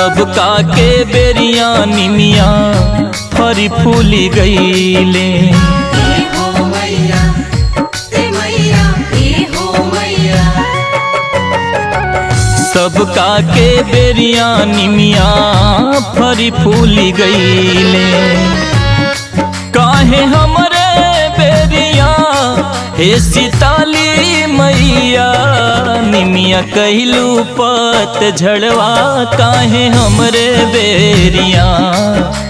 सबका के बेरिया निमिया फरी फूली गईले। सबका के बेरिया निमिया फरी फूली गईले। काहे हमरे बेरिया हे सीताली मैया निमिया कहलू पत झड़वा। काहे हमरे बेरिया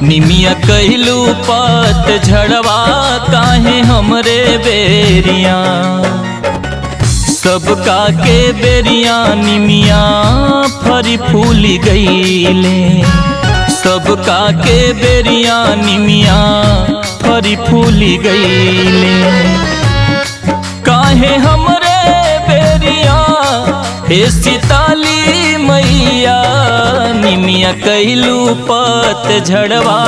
निमिया कहलू पत झड़वा। काहे हमरे बेरिया सबका के बेरिया निमिया फरी फूली गईले। सबका के बेरिया निमिया फरी फूली गईले। काहे हमरे बेरिया हे सीताली मैया निमिया कैलू पत झड़वा।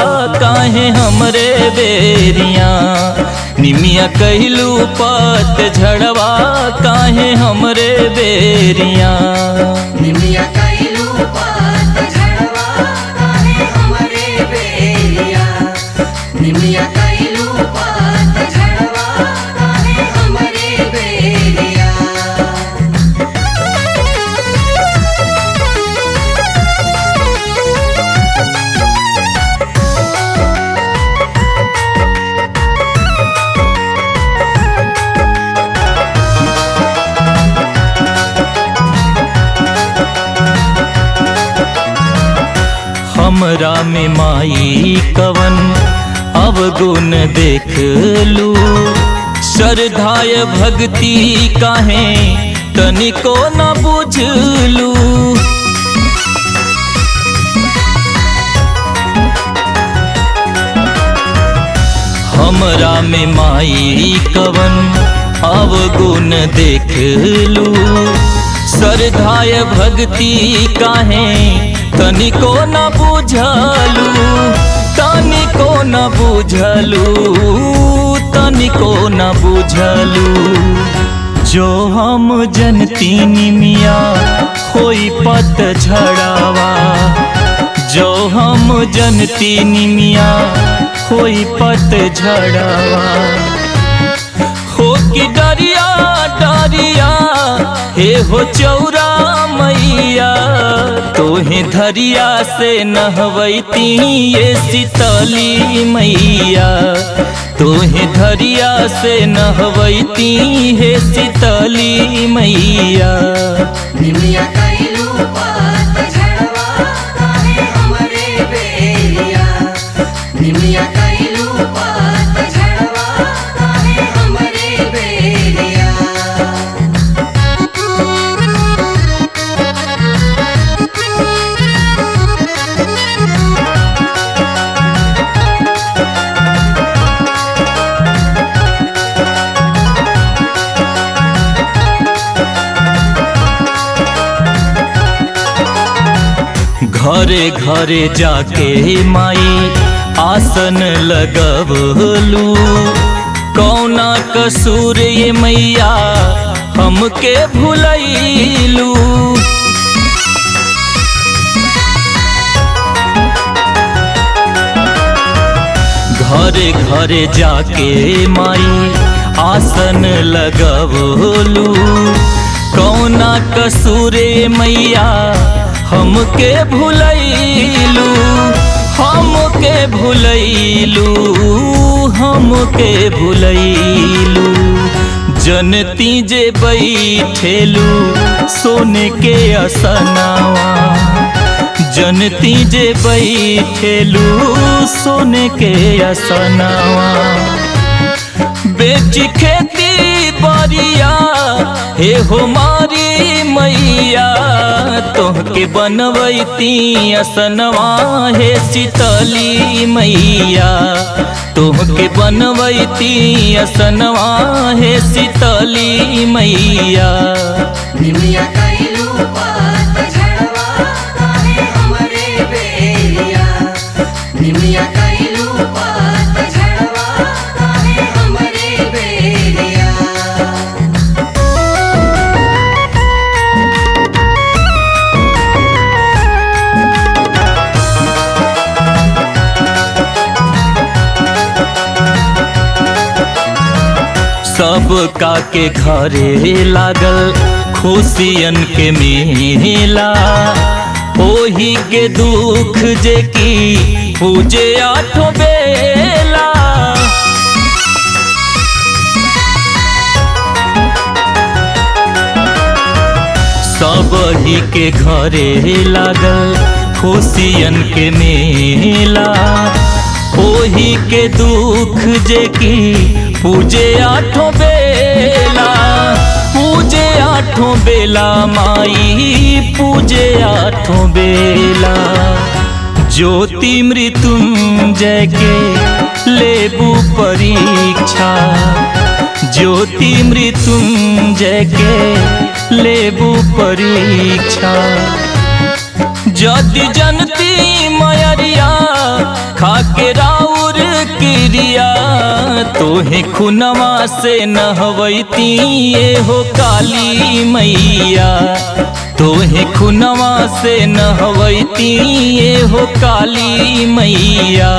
काहे हमरे बेरिया निमिया कैलू पत झड़वा। काहे हमरे बेरिया निमिया कैलू पत झड़वा। काहे हमरे बेरिया निमिया कैलू पत झड़वा। काहे हमरे बेरिया हमरा में माई कवन अवगुण देख लू। श्रद्धाय भक्ति काहे तनिको न बुझलू। हमरा में माई कवन अवगुण देख लू। श्रद्धाय भक्ति काहे तनिको न बुझलू। तनिको न बुझलू। तनिको न बुझलू। जो हम जनती निमिया होई पत झड़वा। जो हम जनती निमिया होई पत झड़वा। हो कि डरिया डरिया हे हो चौरा मैया तोहे धरिया से नहवैती ये सीताली मैया। तोहे धरिया से नहवैती हे सीताली मैया। निमिया कैलू पत झड़वा। काहे हमरे बेरिया निमिया कैलू पत झड़वा। काहे हमरे बेरिया घरे घरे जाके माई आसन लगवलू। कौना कसूर ये मैया हमके भुलैलू। घरे घरे जाके माई आसन लगवलू। कौना कसूर ये मैया हमके भुलैलू। हमके भुलैलू। हमके भुलैलू। जनती जे बैठेलू सोने के असनावा। जनती जे बैठेलू सोने के असनावा। बेची खेती बारिया हे हो मारी मैया तोहके बनवैती असनवा। हे सीताली मैया तोहके बनवैती असनवा। हे सीताली मैया निमिया कैलू पत झड़वा। काहे हमरे बेरिया निमिया कैलू पत झड़वा। काहे हमरे बेरिया सबका के घरे लागल खुशियन के मेला, ओही के दुख जे की पूजे आठो बेला। सबही के घरे लागल खुशियन के मेला, ओही के दुख जे की पूजे आठो बेला। पूजे आठो बेला माई, पूजे आठो बेला। ज्योति मृत्युंजय के लेबू परीक्षा, ज्योति मृत्युंजय के लेबू परीक्षा। यदि जनती मयरिया खाके राउर किरिया, तोहे खुनवा से नहवैती ये हो काली मैया, तोहे खुनवा से नहवैती ये हो काली मैया।